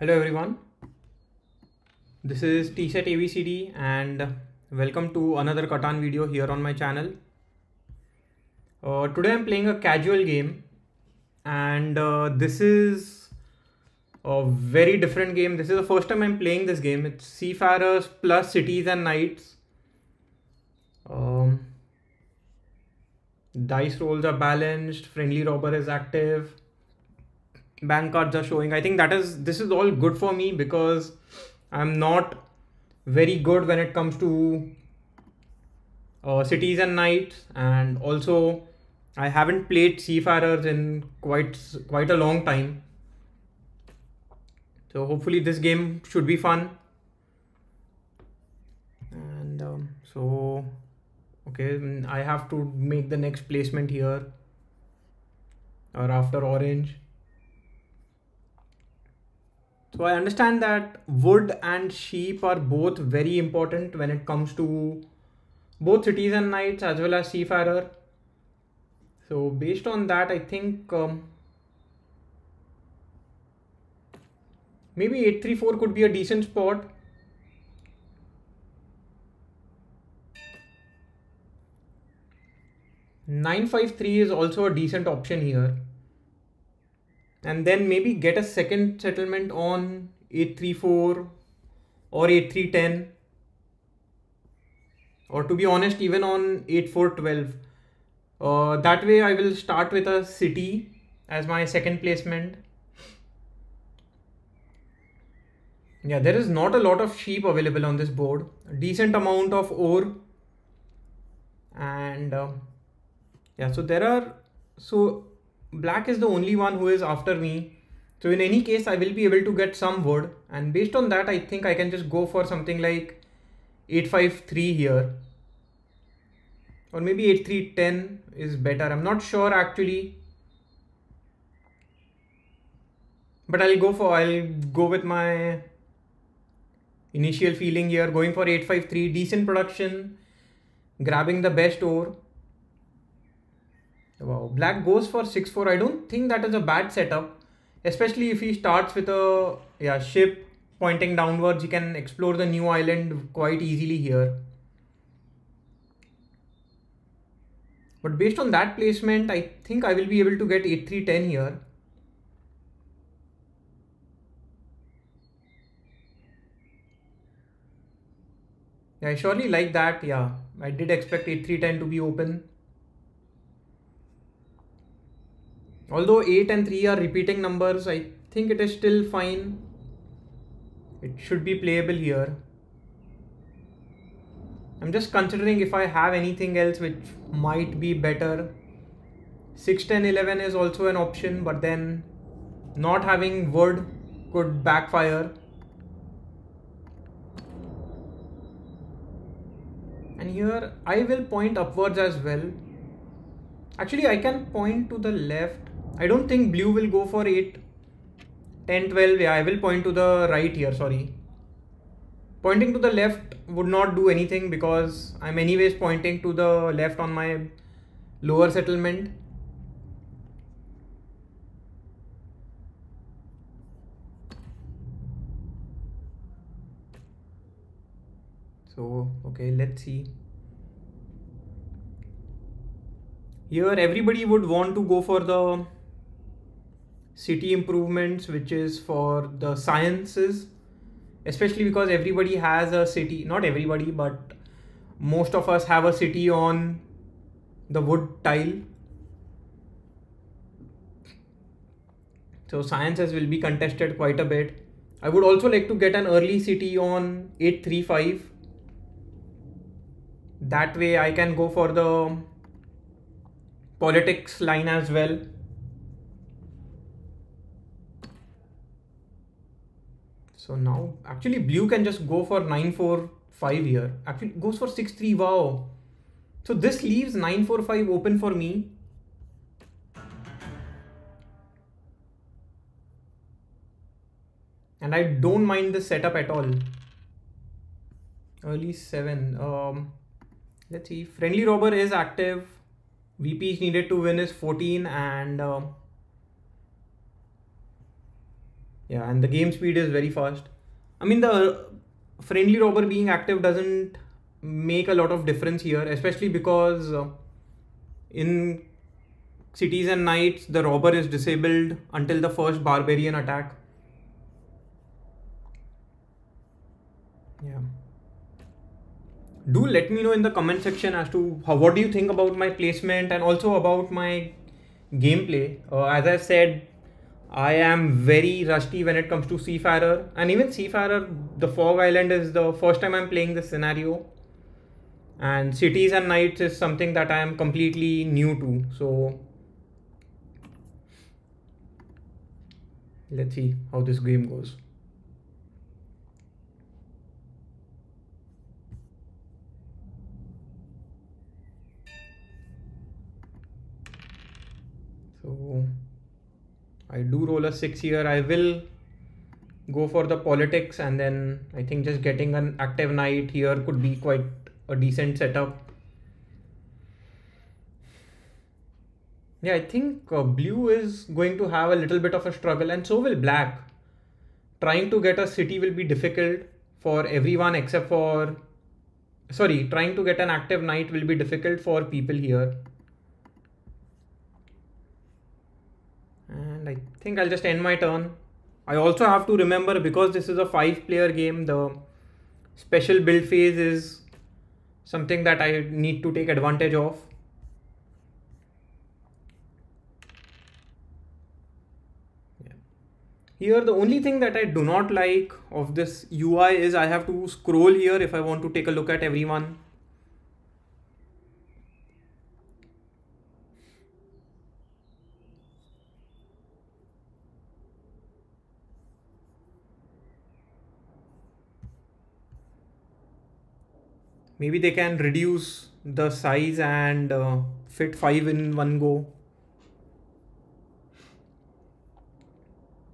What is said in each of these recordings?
Hello everyone, this is TsetABCD and welcome to another Catan video here on my channel. Today I'm playing a casual game and this is a very different game. This is the first time I'm playing this game. It's Seafarers plus Cities and Knights. Dice rolls are balanced, friendly robber is active. Bank cards are showing. I think this is all good for me because I'm not very good when it comes to Cities and Knights, and also I haven't played Seafarers in quite a long time. So hopefully this game should be fun. And okay, I have to make the next placement here or after orange. So I understand that wood and sheep are both very important when it comes to both Cities and Knights as well as Seafarer. So based on that, I think maybe 834 could be a decent spot. .953 is also a decent option here. And then maybe get a second settlement on 834 or 8310, or to be honest even on 8412. That way I will start with a city as my second placement. Yeah, there is not a lot of sheep available on this board. A decent amount of ore. And yeah, so there are... so black is the only one who is after me, so in any case I will be able to get some wood, and based on that I think I can just go for something like 853 here, or maybe 8310 is better. I'm not sure actually, but I'll go with my initial feeling here, going for 853. Decent production, grabbing the best ore. Wow, black goes for 6-4. I don't think that is a bad setup, especially if he starts with a ship pointing downwards. He can explore the new island quite easily here. But based on that placement, I think I will be able to get 8-3-10 here. Yeah, I surely like that. Yeah, I did expect 8-3-10 to be open. Although 8 and 3 are repeating numbers, I think it is still fine. It should be playable here. I'm just considering if I have anything else which might be better. 6, 10, 11 is also an option, but then not having wood could backfire. And here I will point upwards as well. Actually, I can point to the left. I don't think blue will go for 8, 10, 12, yeah, I will point to the right here, sorry. Pointing to the left would not do anything because I'm anyways pointing to the left on my lower settlement. So, okay, let's see. Here everybody would want to go for the city improvements, which is for the sciences, especially because everybody has a city, not everybody, but most of us have a city on the wood tile. So sciences will be contested quite a bit. I would also like to get an early city on 835. That way I can go for the politics line as well. So now actually blue can just go for 945 here. Actually it goes for 63. Wow, so this leaves 945 open for me. And I don't mind this setup at all. Early 7. Let's see, friendly robber is active. VP is needed to win is 14, and Yeah, and the game speed is very fast. I mean, the friendly robber being active doesn't make a lot of difference here, especially because in Cities and Knights, the robber is disabled until the first barbarian attack. Yeah. Do let me know in the comment section as to how, what do you think about my placement and also about my gameplay. As I said, I am very rusty when it comes to Seafarer, and even Seafarer, the Fog Island is the first time I'm playing this scenario, and Cities and Knights is something that I am completely new to. So let's see how this game goes. So I do roll a 6 here. I will go for the politics, and then I think just getting an active knight here could be quite a decent setup. Yeah, I think blue is going to have a little bit of a struggle, and so will black. Trying to get a city will be difficult for everyone except for... Sorry, trying to get an active knight will be difficult for people here. And I think I'll just end my turn. I also have to remember, because this is a 5-player game, the special build phase is something that I need to take advantage of. Yeah. Here the only thing that I do not like of this UI is I have to scroll here if I want to take a look at everyone. Maybe they can reduce the size and fit 5 in one go.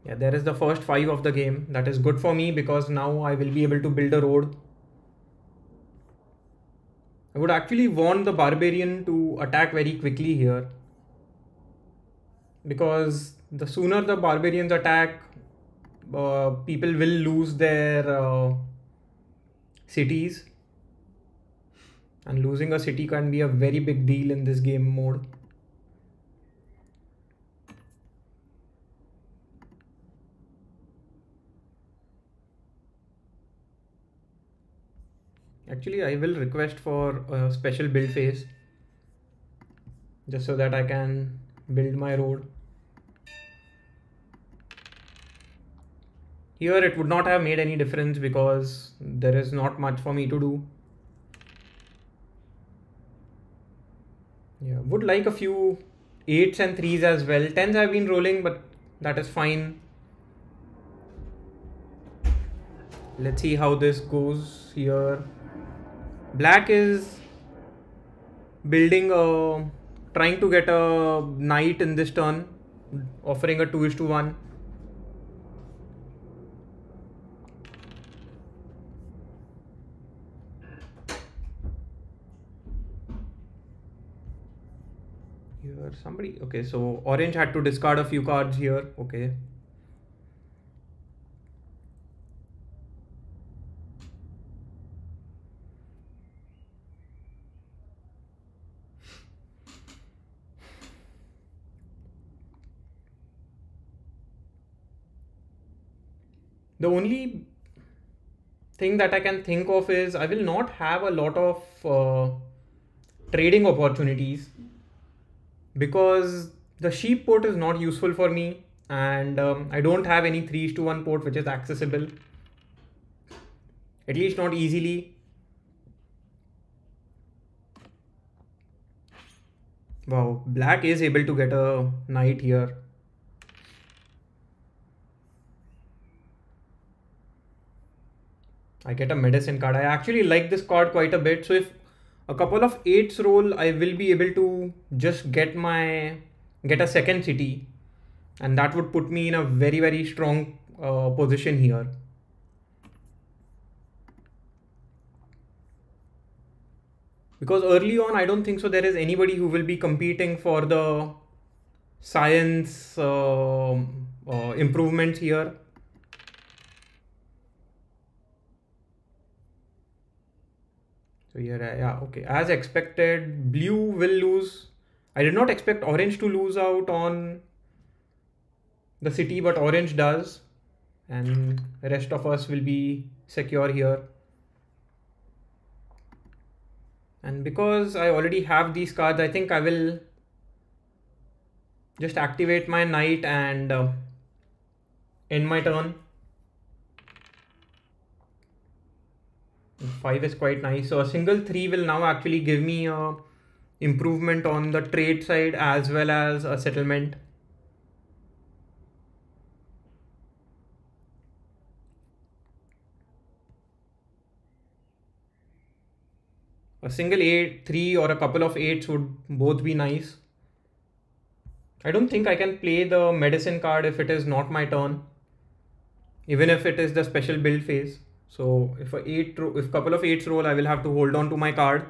Yeah, there is the first 5 of the game. That is good for me because now I will be able to build a road. I would actually want the barbarian to attack very quickly here, because the sooner the barbarians attack, people will lose their cities. And losing a city can be a very big deal in this game mode. Actually, I will request for a special build phase, just so that I can build my road. Here it would not have made any difference because there is not much for me to do. Yeah, would like a few 8s and 3s as well. 10s I've been rolling, but that is fine. Let's see how this goes here. Black is building a... trying to get a knight in this turn, offering a 2:1. Somebody, okay, so orange had to discard a few cards here. Okay, the only thing that I can think of is I will not have a lot of trading opportunities, because the sheep port is not useful for me, and I don't have any 3:1 port which is accessible, at least not easily. Wow, black is able to get a knight here. I get a medicine card. I actually like this card quite a bit, so if a couple of 8s roll, I will be able to just get a second city, and that would put me in a very, very strong position here. Because early on, I don't think so there is anybody who will be competing for the science improvements here. So here, yeah, okay. As expected, blue will lose. I did not expect orange to lose out on the city, but orange does. And the rest of us will be secure here. And because I already have these cards, I think I will just activate my knight and end my turn. 5 is quite nice. So a single 3 will now actually give me a improvement on the trade side as well as a settlement. A single 8, 3 or a couple of 8s would both be nice. I don't think I can play the medicine card if it is not my turn, even if it is the special build phase. So if a couple of 8s roll, I will have to hold on to my card.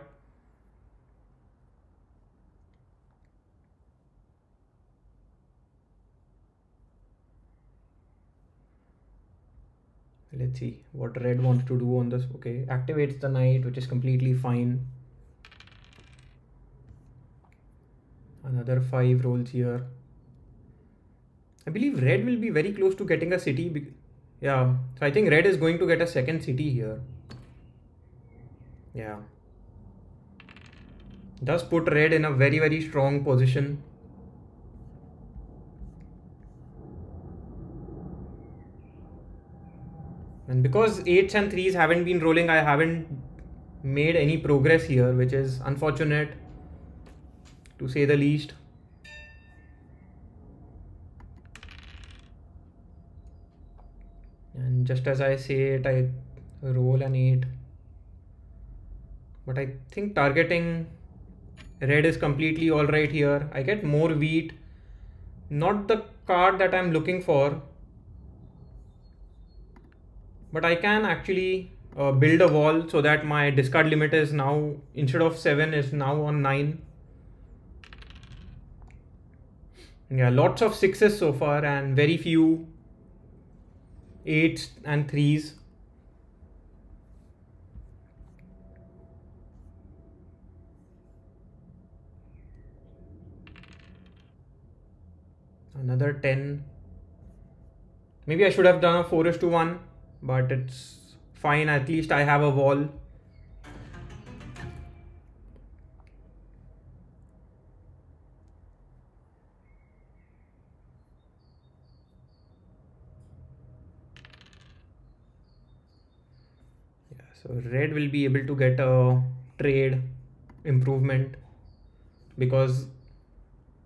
Let's see what red wants to do on this. Okay, activates the knight, which is completely fine. Another 5 rolls here. I believe red will be very close to getting a city. Yeah, so I think red is going to get a second city here. Yeah. Does put red in a very, very strong position. And because 8s and 3s haven't been rolling, I haven't made any progress here, which is unfortunate to say the least. And just as I say it, I roll an 8. But I think targeting red is completely alright here. I get more wheat. Not the card that I'm looking for. But I can actually build a wall so that my discard limit is now, instead of 7, is now on 9. Yeah, lots of 6s so far and very few 8s and 3s. Another 10. Maybe I should have done a 4:1, but it's fine. At least I have a wall. So red will be able to get a trade improvement because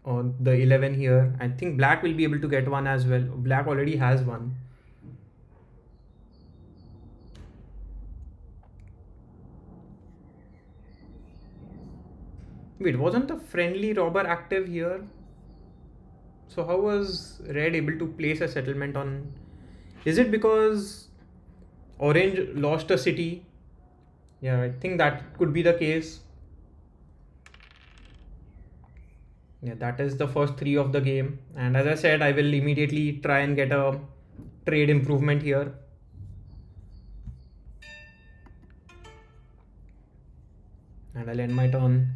on the 11 here. I think black will be able to get one as well. Black already has one. Wait, wasn't the friendly robber active here? So how was red able to place a settlement on? Is it because orange lost a city? Yeah, I think that could be the case. Yeah, that is the first 3 of the game. And as I said, I will immediately try and get a trade improvement here. And I'll end my turn.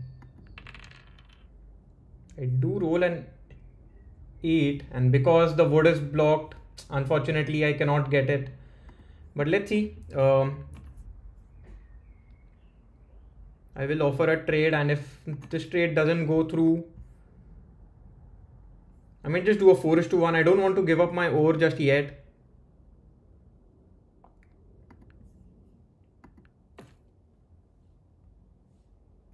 I do roll an 8, and because the wood is blocked, unfortunately I cannot get it. But let's see, I will offer a trade, and if this trade doesn't go through, I mean, just do a 4:1. I don't want to give up my ore just yet.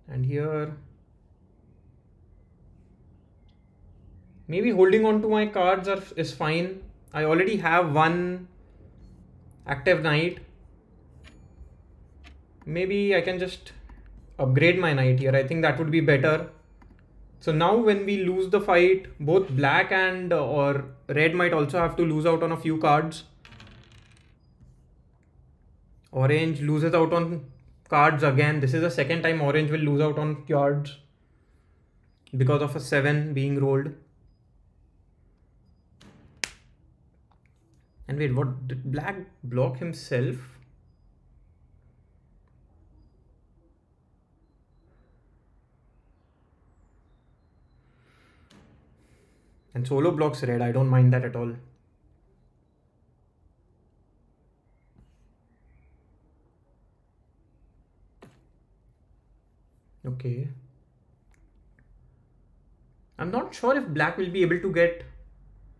And here, maybe holding on to my cards is fine. I already have one active knight. Maybe I can just upgrade my knight here. I think that would be better. So now when we lose the fight, both black and or red might also have to lose out on a few cards. Orange loses out on cards again. This is the second time orange will lose out on cards because of a 7 being rolled. And wait, what did black block himself? And solo blocks red, I don't mind that at all. Okay. I'm not sure if black will be able to get,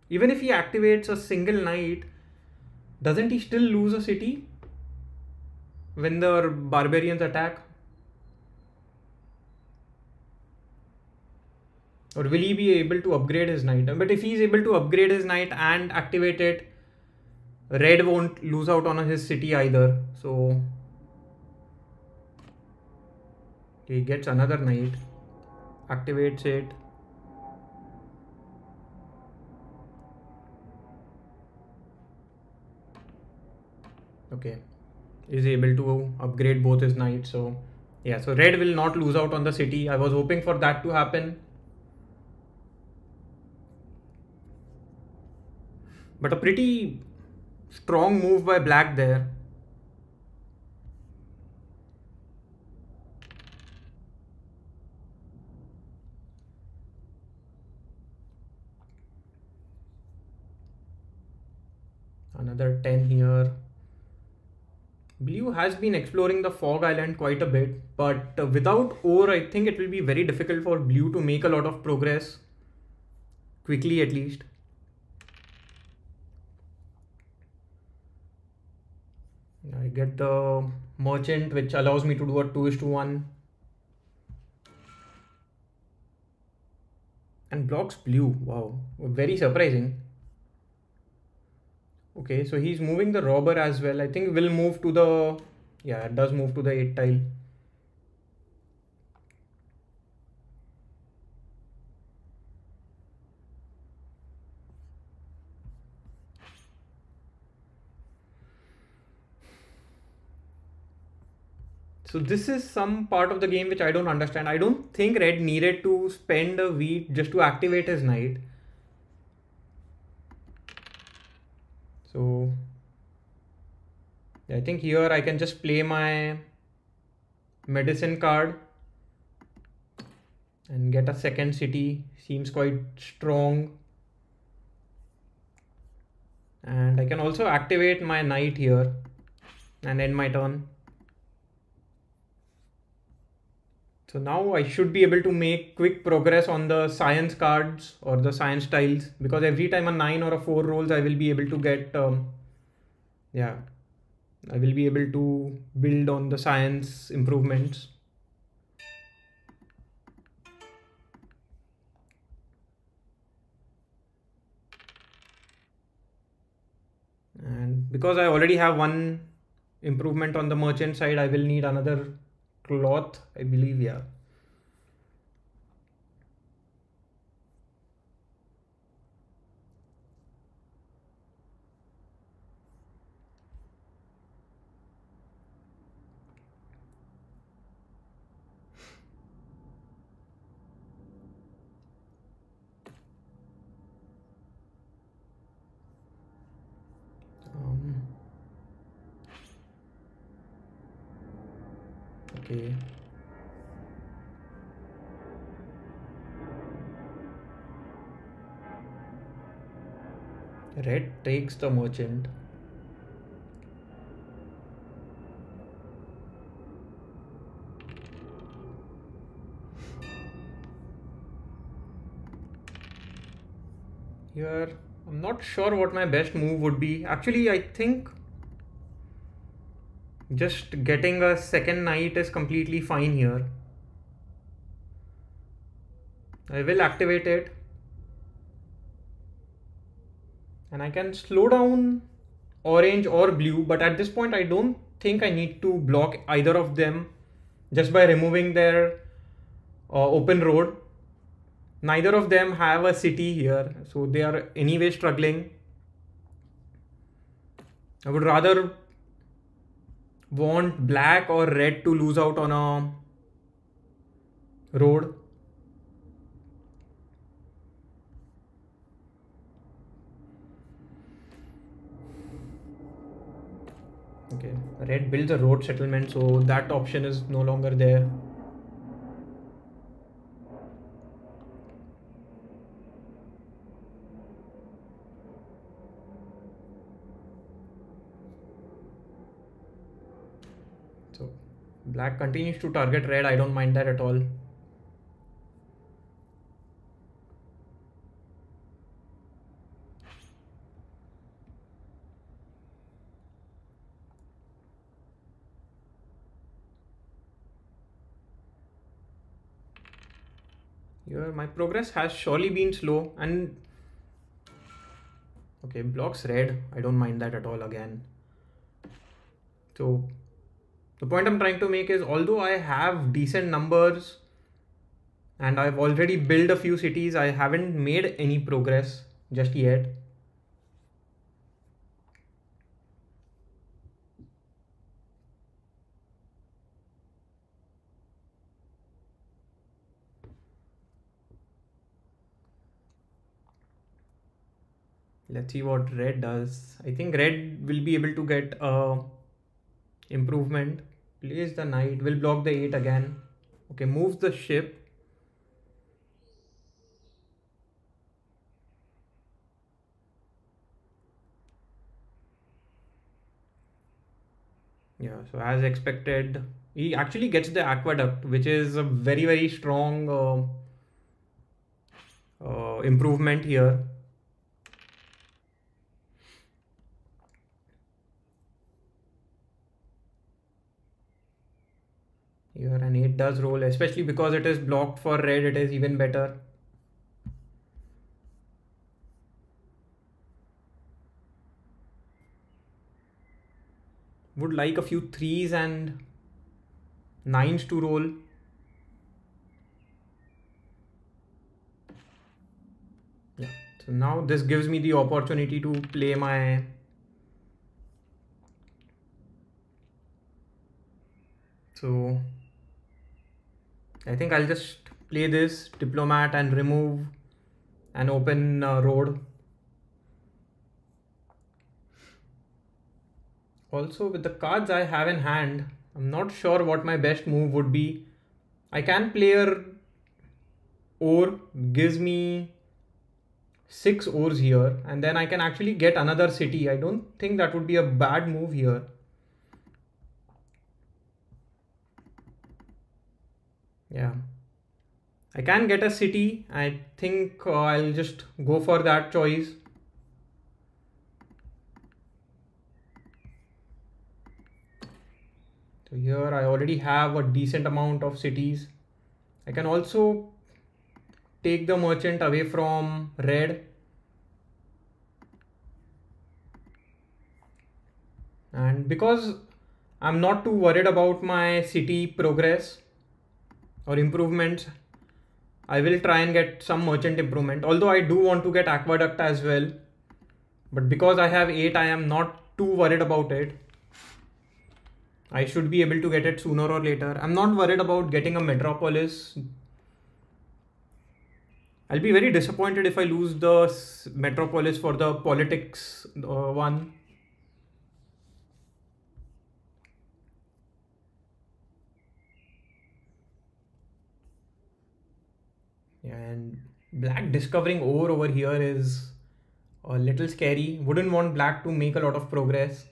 even if he activates a single knight, doesn't he still lose a city when the barbarians attack? Or will he be able to upgrade his knight? But if he's able to upgrade his knight and activate it, red won't lose out on his city either. So he gets another knight, activates it. Okay, is able to upgrade both his knights. So yeah, so red will not lose out on the city. I was hoping for that to happen. But a pretty strong move by black there. Another 10 here. Blue has been exploring the Fog Island quite a bit, but without ore, I think it will be very difficult for blue to make a lot of progress quickly, at least. I get the merchant, which allows me to do a 2:1 and blocks blue. Wow, very surprising. Okay, so he's moving the robber as well. I think we'll move to the, yeah, it does move to the 8 tile. So this is some part of the game which I don't understand. I don't think red needed to spend a wheat just to activate his knight. So I think here I can just play my medicine card and get a second city. Seems quite strong. And I can also activate my knight here and end my turn. So now I should be able to make quick progress on the science cards or the science tiles, because every time a 9 or a 4 rolls, I will be able to get, yeah, I will be able to build on the science improvements. And because I already have one improvement on the merchant side, I will need another cloth, I believe, yeah. Okay. Red takes the merchant. Here, I'm not sure what my best move would be. Actually, I think just getting a second knight is completely fine here. I will activate it. And I can slow down orange or blue, but at this point I don't think I need to block either of them just by removing their open road. Neither of them have a city here, so they are anyway struggling. I would rather want black or red to lose out on a road. Okay, red builds a road settlement, so that option is no longer there. So black continues to target red. I don't mind that at all. Here my progress has surely been slow, and okay, blocks red. I don't mind that at all again. So the point I'm trying to make is, although I have decent numbers and I've already built a few cities, I haven't made any progress just yet. Let's see what red does. I think red will be able to get improvement. Place the knight. Will block the 8 again. Okay, moves the ship. Yeah, so as expected, he actually gets the aqueduct, which is a very, very strong improvement here. Here an 8 does roll, especially because it is blocked for red, it is even better. Would like a few 3s and 9s to roll. Yeah. So now this gives me the opportunity to play my so I think I'll just play this diplomat and remove an open road. Also, with the cards I have in hand, I'm not sure what my best move would be. I can play a ore, gives me 6 ores here, and then I can actually get another city. I don't think that would be a bad move here. Yeah, I can get a city. I think I'll just go for that choice. So here I already have a decent amount of cities. I can also take the merchant away from red. And because I'm not too worried about my city progress or improvements, I will try and get some merchant improvement, although I do want to get aqueduct as well, but because I have 8, I am not too worried about it. I should be able to get it sooner or later. I'm not worried about getting a metropolis. I'll be very disappointed if I lose the metropolis for the politics one. And black discovering ore over here is a little scary. Wouldn't want black to make a lot of progress.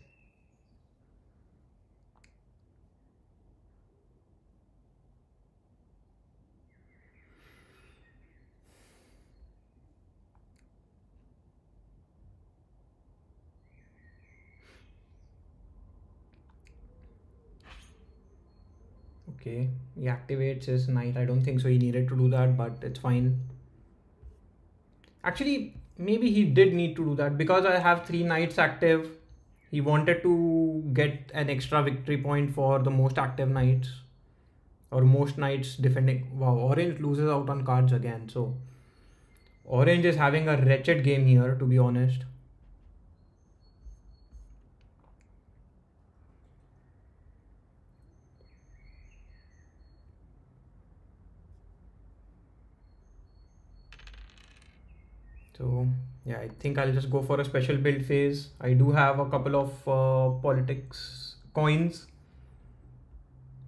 Okay, he activates his knight. I don't think so he needed to do that, but it's fine. Actually, maybe he did need to do that because I have 3 knights active. He wanted to get an extra victory point for the most active knights or most knights defending. Wow, orange loses out on cards again. So orange is having a wretched game here, to be honest. So yeah, I think I'll just go for a special build phase. I do have a couple of politics coins.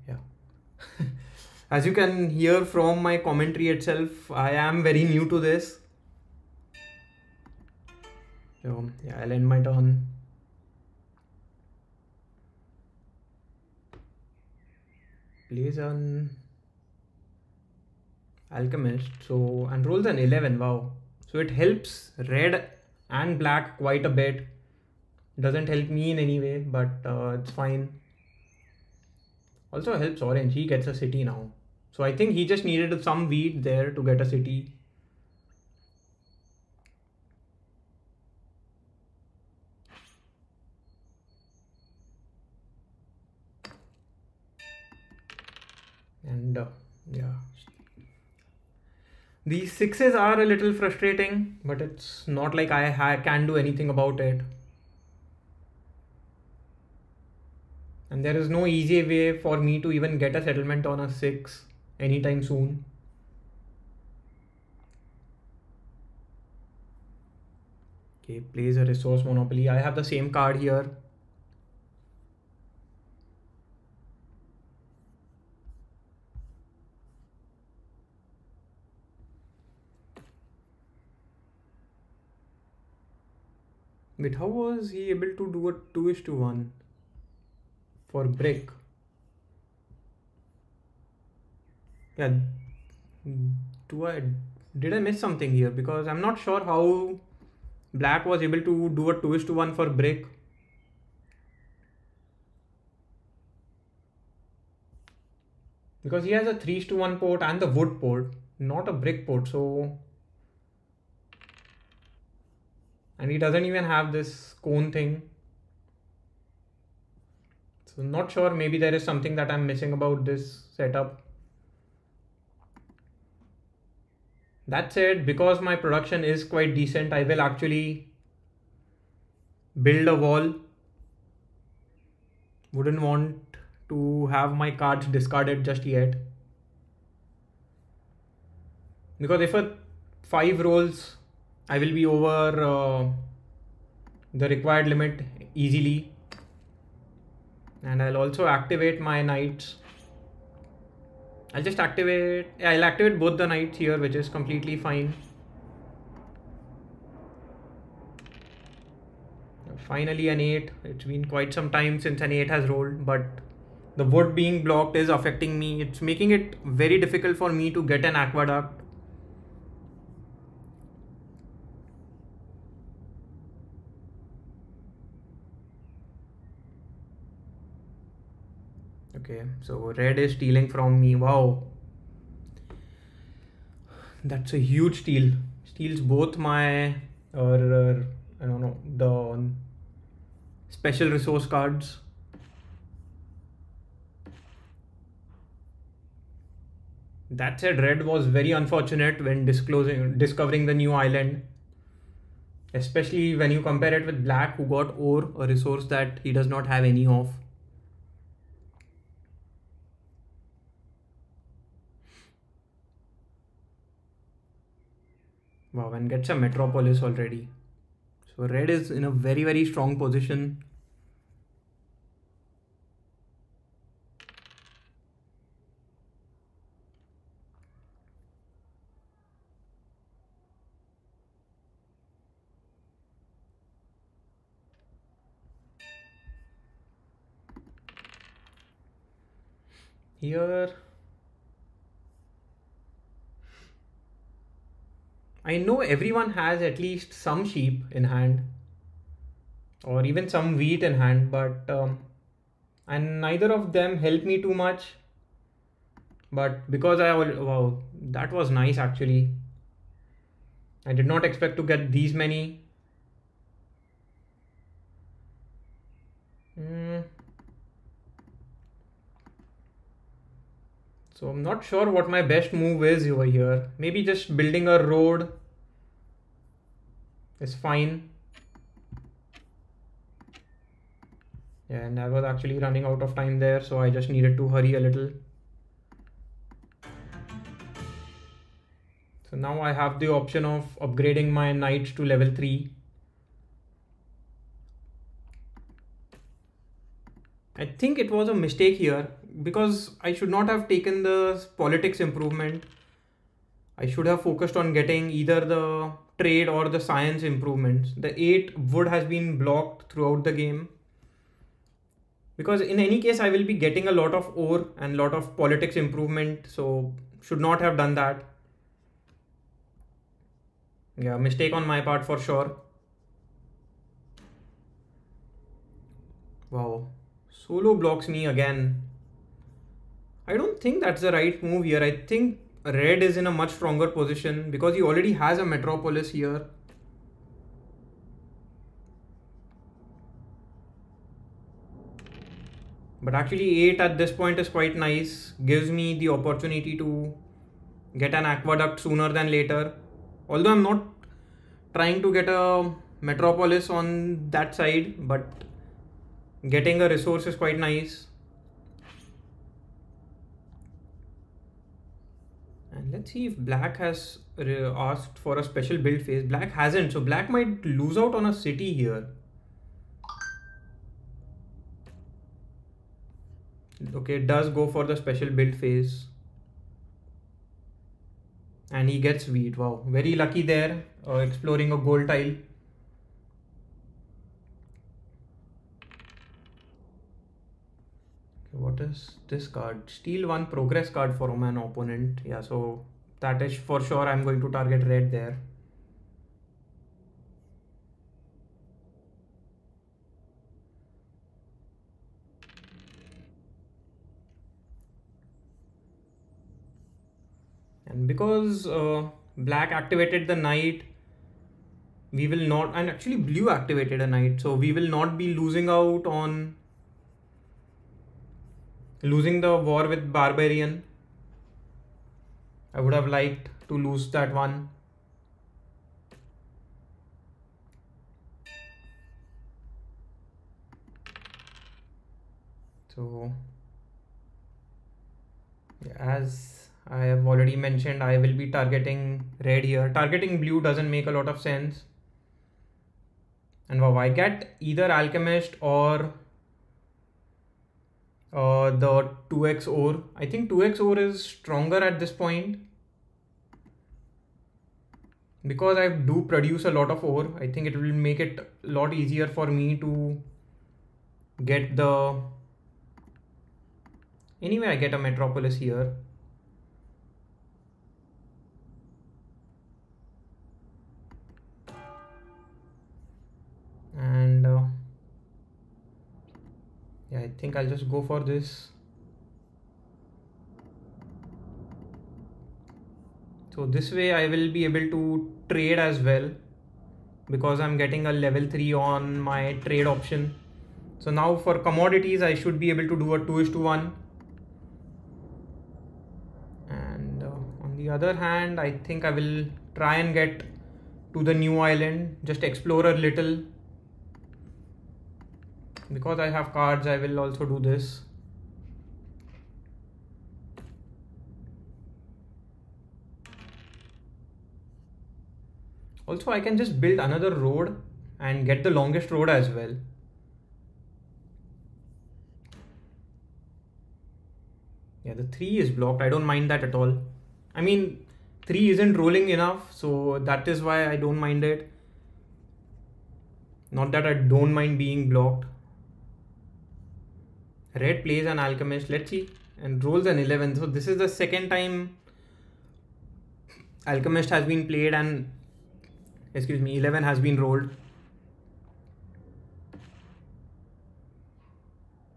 Yeah. As you can hear from my commentary itself, I am very new to this. So yeah, I'll end my turn. Liaison, alchemist. So, and rolls an 11. Wow. So it helps red and black quite a bit. Doesn't help me in any way, but it's fine. Also helps orange. He gets a city now. So I think he just needed some wheat there to get a city. And yeah. These sixes are a little frustrating, but it's not like I can do anything about it. And there is no easy way for me to even get a settlement on a 6 anytime soon. Okay, plays a resource monopoly. I have the same card here. Wait, how was he able to do a 2:1? For brick. Yeah. Did I miss something here? Because I'm not sure how black was able to do a 2:1 for brick. Because he has a 3:1 port and the wood port, not a brick port. So, and he doesn't even have this cone thing. So not sure, maybe there is something that I'm missing about this setup. That said, because my production is quite decent, I will actually build a wall. Wouldn't want to have my cards discarded just yet. Because if a 5 rolls, I will be over the required limit easily. And I'll also activate my knights. I'll activate both the knights here, which is completely fine. Finally an 8. It's been quite some time since an 8 has rolled, but the wood being blocked is affecting me. It's making it very difficult for me to get an aqueduct. Okay, so red is stealing from me. Wow. That's a huge steal. Steals both my, I don't know, the special resource cards. That said, red was very unfortunate when discovering the new island. Especially when you compare it with black, who got ore, a resource that he does not have any of. Wow, and gets a metropolis already. So red is in a very, very strong position. Here, I know everyone has at least some sheep in hand or even some wheat in hand, but and neither of them help me too much. But because wow, that was nice actually. I did not expect to get these many. So I'm not sure what my best move is over here. Maybe just building a road is fine. Yeah, and I was actually running out of time there, so I just needed to hurry a little. So now I have the option of upgrading my knights to level 3. I think it was a mistake here, because I should not have taken the politics improvement. I should have focused on getting either the trade or the science improvements. The 8 wood has been blocked throughout the game. because in any case I will be getting a lot of ore and lot of politics improvement, so should not have done that. Yeah, mistake on my part for sure. Wow, solo blocks me again. I don't think that's the right move here. I think red is in a much stronger position because he already has a metropolis here. But actually 8 at this point is quite nice. Gives me the opportunity to get an aqueduct sooner than later. Although I'm not trying to get a metropolis on that side, but getting a resource is quite nice. And let's see if black has asked for a special build phase. Black hasn't, so black might lose out on a city here. Okay, it does go for the special build phase. And he gets wheat. Wow, very lucky there, exploring a gold tile. What is this card? Steal one progress card from an opponent. Yeah, so that is for sure I'm going to target red there. And because black activated the knight, we will not, and actually blue activated a knight, so we will not be losing out on losing the war with barbarian. I would have liked to lose that one. So as I have already mentioned, I will be targeting red here. Targeting blue doesn't make a lot of sense. And wow, I get either alchemist or the 2x ore. I think 2x ore is stronger at this point because I do produce a lot of ore. I think it will make it a lot easier for me to get the... Anyway, I get a metropolis here. And... yeah, I think I'll just go for this. So this way I will be able to trade as well because I'm getting a level 3 on my trade option. So now for commodities I should be able to do a 2:1. And on the other hand, I think I will try and get to the new island, just explore a little. Because I have cards, I will also do this. Also, I can just build another road and get the longest road as well. Yeah, the 3 is blocked. I don't mind that at all. I mean, 3 isn't rolling enough, so that is why I don't mind it. Not that I don't mind being blocked. Red plays an alchemist, let's see, and rolls an 11. So this is the second time alchemist has been played and, excuse me, 11 has been rolled.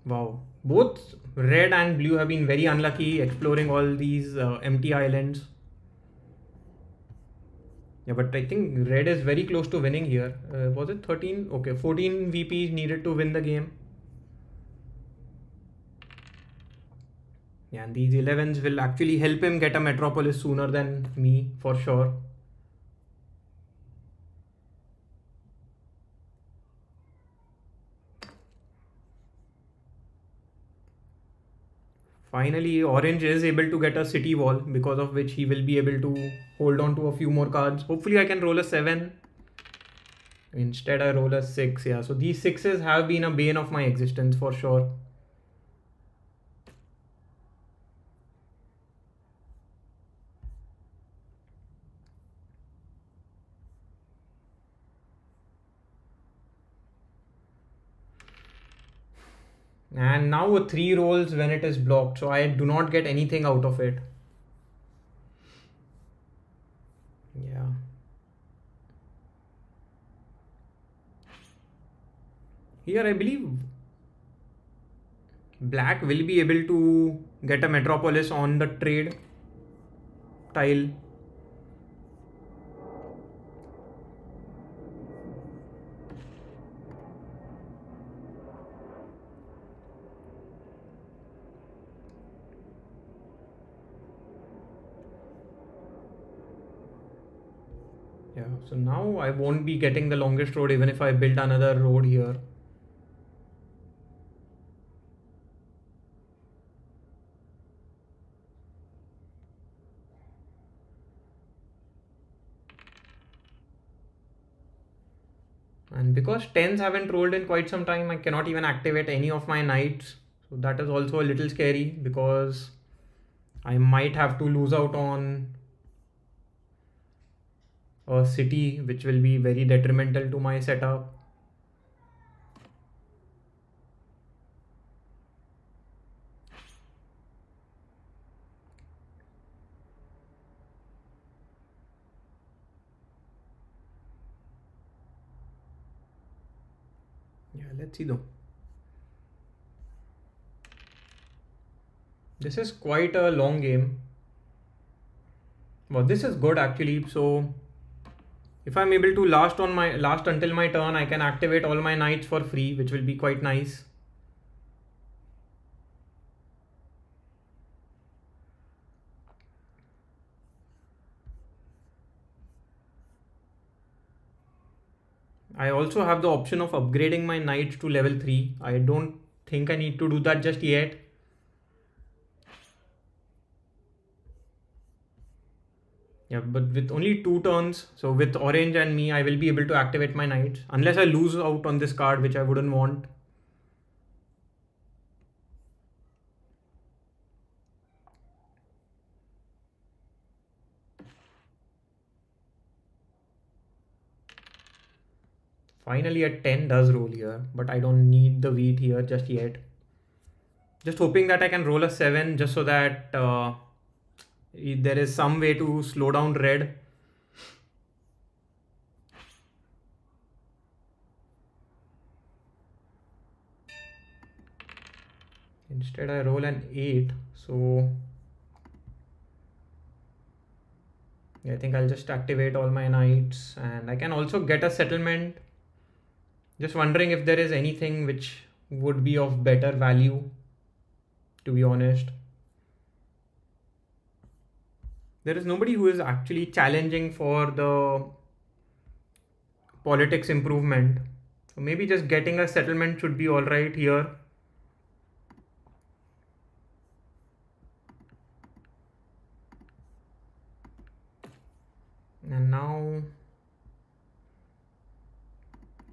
Wow, both red and blue have been very unlucky exploring all these empty islands. Yeah, but I think red is very close to winning here. Was it 13? Okay, 14 VPs needed to win the game. Yeah, and these 11s will actually help him get a metropolis sooner than me, for sure. Finally, orange is able to get a city wall, because of which he will be able to hold on to a few more cards. Hopefully I can roll a 7. Instead I roll a 6, yeah. So these 6s have been a bane of my existence, for sure. and now a 3 rolls when it is blocked, so I do not get anything out of it. Yeah, here I believe black will be able to get a metropolis on the trade tile. Yeah, so now I won't be getting the longest road even if I build another road here. And because 10s haven't rolled in quite some time, I cannot even activate any of my knights. So that is also a little scary because I might have to lose out on a city, which will be very detrimental to my setup. Yeah, let's see though. This is quite a long game. Well, this is good actually. So if I'm able to last until my turn, I can activate all my knights for free, which will be quite nice. I also have the option of upgrading my knights to level 3. I don't think I need to do that just yet. Yeah, but with only 2 turns, so with orange and me, I will be able to activate my knights. Unless I lose out on this card, which I wouldn't want. Finally, a 10 does roll here, but I don't need the wheat here just yet. Just hoping that I can roll a 7 just so that... there is some way to slow down red. Instead I roll an 8, so yeah, I think I'll just activate all my knights, and I can also get a settlement. Just wondering if there is anything which would be of better value, to be honest. There is nobody who is actually challenging for the politics improvement. So maybe just getting a settlement should be all right here. And now,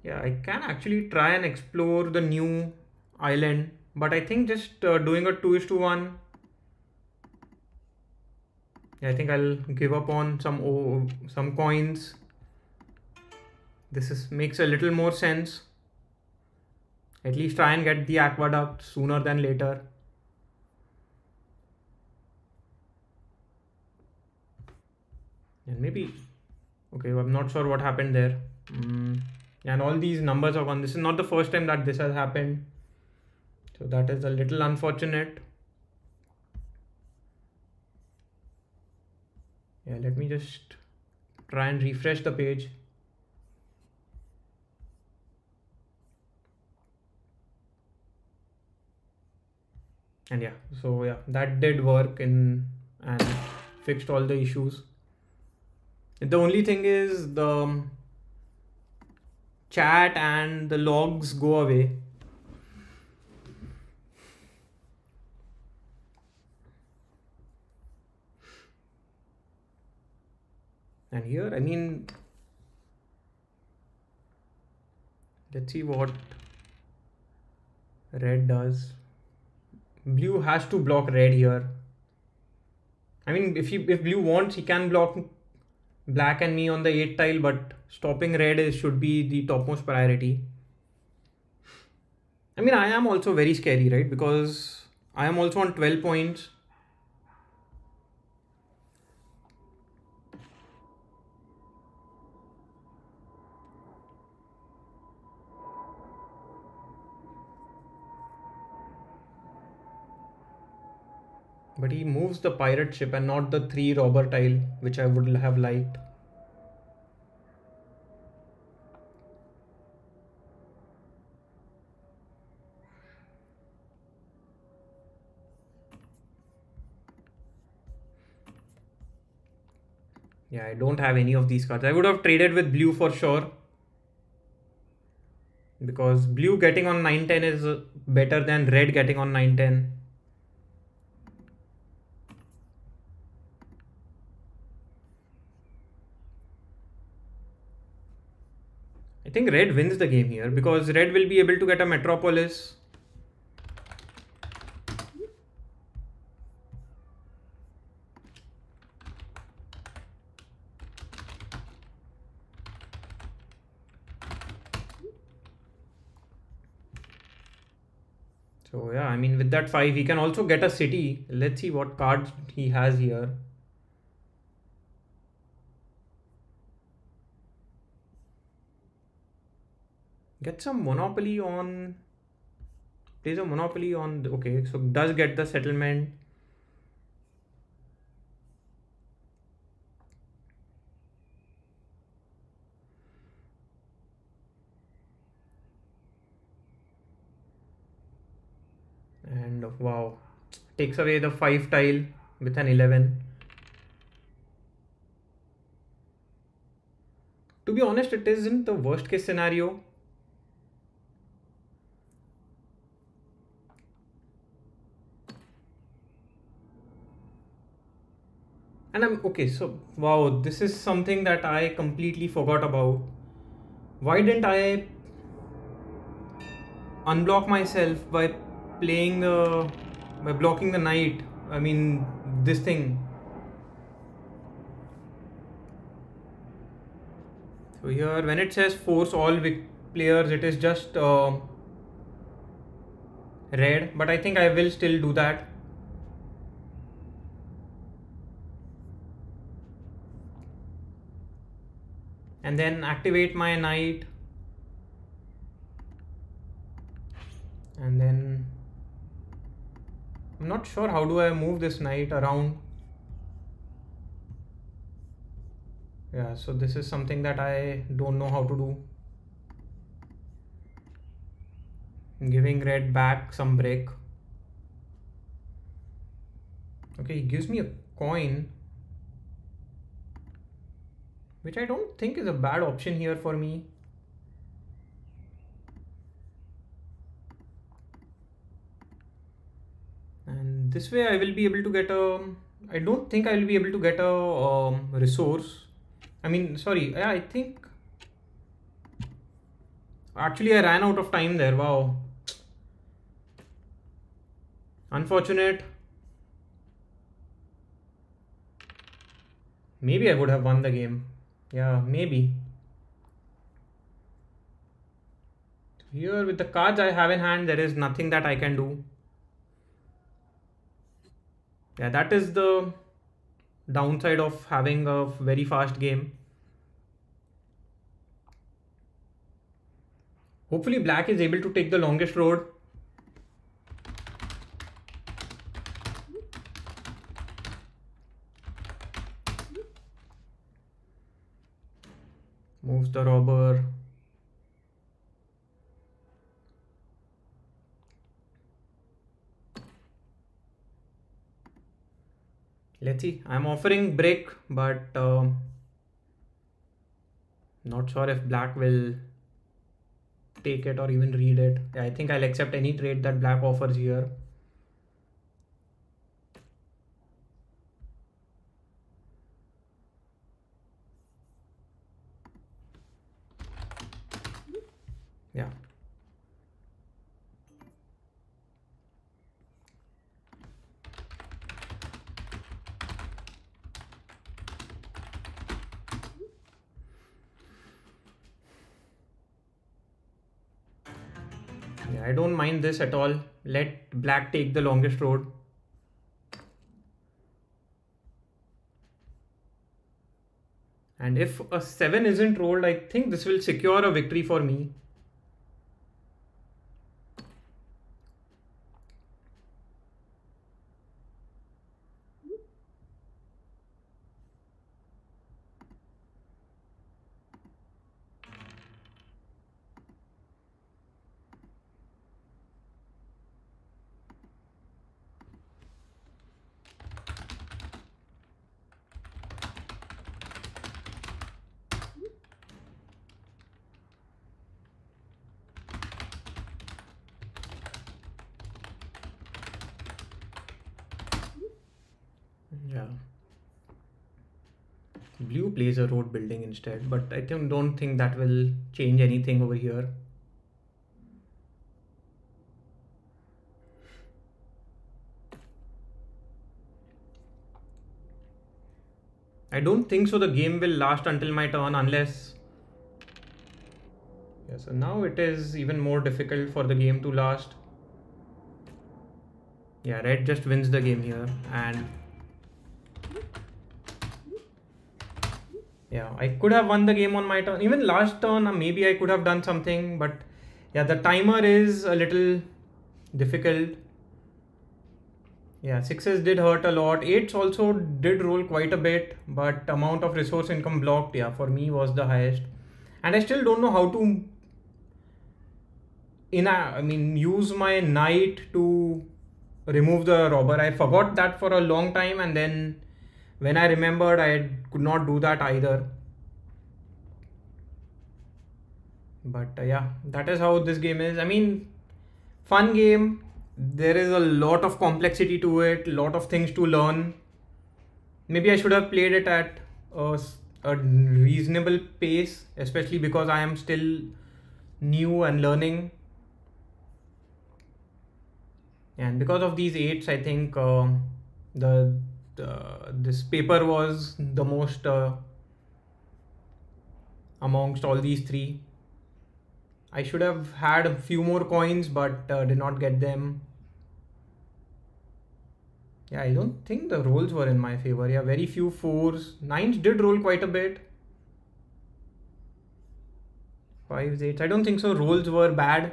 yeah, I can actually try and explore the new island, but I think just doing a 2:1. I think I'll give up on some coins. This makes a little more sense. At least try and get the aqueduct sooner than later. And maybe, okay, I'm not sure what happened there. And all these numbers are gone. This is not the first time that this has happened. So that is a little unfortunate. Yeah, let me just try and refresh the page. And yeah, so yeah, that did work and fixed all the issues. The only thing is the chat and the logs go away. And here, I mean, let's see what red does. Blue has to block red here. I mean, if blue wants, he can block black and me on the 8 tile, but stopping red should be the topmost priority. I mean, I am also very scary, right? Because I am also on 12 points. But he moves the pirate ship and not the 3 robber tile, which I would have liked. Yeah, I don't have any of these cards. I would have traded with blue for sure, because blue getting on 9-10 is better than red getting on 9-10. I think red wins the game here because red will be able to get a metropolis. So yeah, I mean, with that 5, he can also get a city. Let's see what cards he has here. Get some monopoly on, plays a monopoly on, okay, so does get the settlement. And wow, takes away the 5 tile with an 11. To be honest, it isn't the worst case scenario. And I'm okay, so wow, this is something that I completely forgot about. Why didn't I unblock myself by playing the, by blocking the knight? I mean, this thing. So here, when it says force all players, it is just red, but I think I will still do that. And then activate my knight. And then I'm not sure how do I move this knight around. Yeah, so this is something that I don't know how to do. I'm giving red back some break. Okay, he gives me a coin, which I don't think is a bad option here for me. And this way I will be able to get a, I don't think I will be able to get a resource. I mean, sorry, yeah, I think, actually I ran out of time there, wow. Unfortunate. Maybe I would have won the game. Yeah, maybe. Here with the cards I have in hand, there is nothing that I can do. Yeah, that is the downside of having a very fast game. Hopefully black is able to take the longest road. Moves the robber. Let's see. I'm offering break, but not sure if black will take it or even read it. I think I'll accept any trade that black offers here. Yeah. Yeah, I don't mind this at all. Let black take the longest road. And if a 7 isn't rolled, I think this will secure a victory for me. Blue plays a road building instead, but I don't think that will change anything over here. I don't think so the game will last until my turn unless... Yeah, so now it is even more difficult for the game to last. Yeah, red just wins the game here and... Yeah, I could have won the game on my turn. Even last turn, maybe I could have done something. But yeah, the timer is a little difficult. Yeah, 6s did hurt a lot. 8s also did roll quite a bit. But amount of resource income blocked, yeah, for me was the highest. And I still don't know how to... use my knight to remove the robber. I forgot that for a long time and then... When I remembered, I could not do that either. But yeah, that is how this game is. I mean, fun game. There is a lot of complexity to it, lot of things to learn. Maybe I should have played it at a reasonable pace, especially because I am still new and learning. And because of these 8s, I think this paper was the most amongst all these 3. I should have had a few more coins but did not get them. Yeah, I don't think the rolls were in my favor. Yeah, very few 4s. 9s did roll quite a bit. 5s, 8s. I don't think so. Rolls were bad.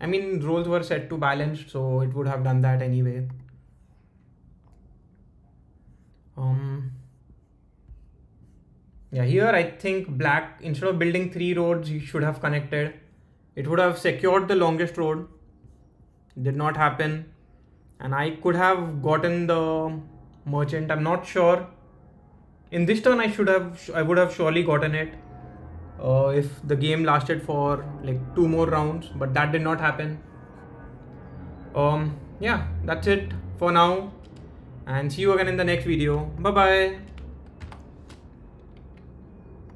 I mean, rolls were set to balanced, so it would have done that anyway. Yeah, here I think black, instead of building 3 roads, he should have connected. It would have secured the longest road. Did not happen. And I could have gotten the merchant. I'm not sure. In this turn, I would have surely gotten it. If the game lasted for like 2 more rounds, but that did not happen. Yeah, that's it for now. And see you again in the next video. Bye bye.